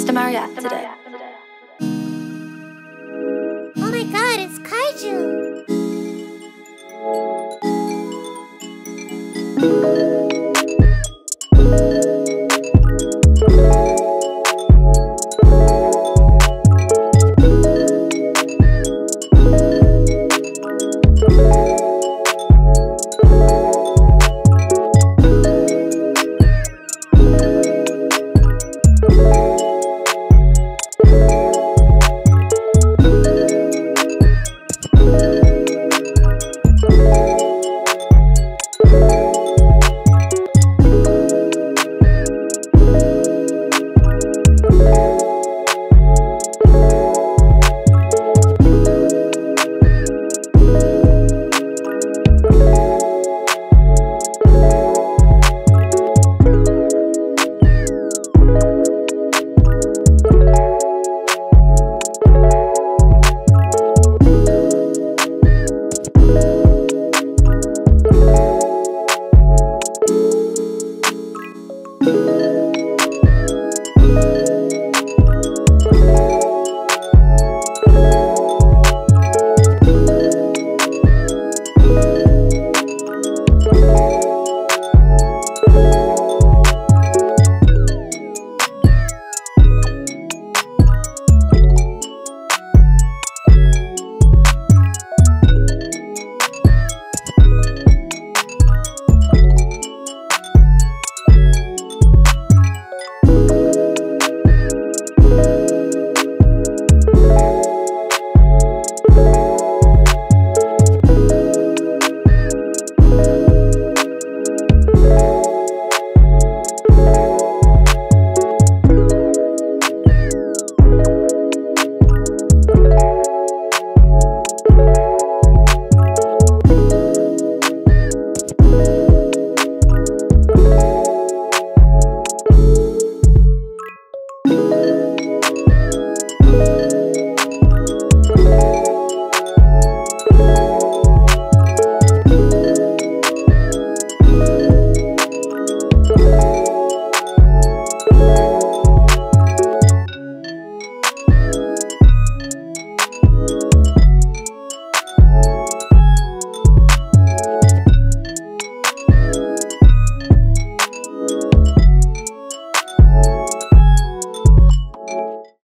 Mr. Marriott today. Oh my god, it's Kaiju!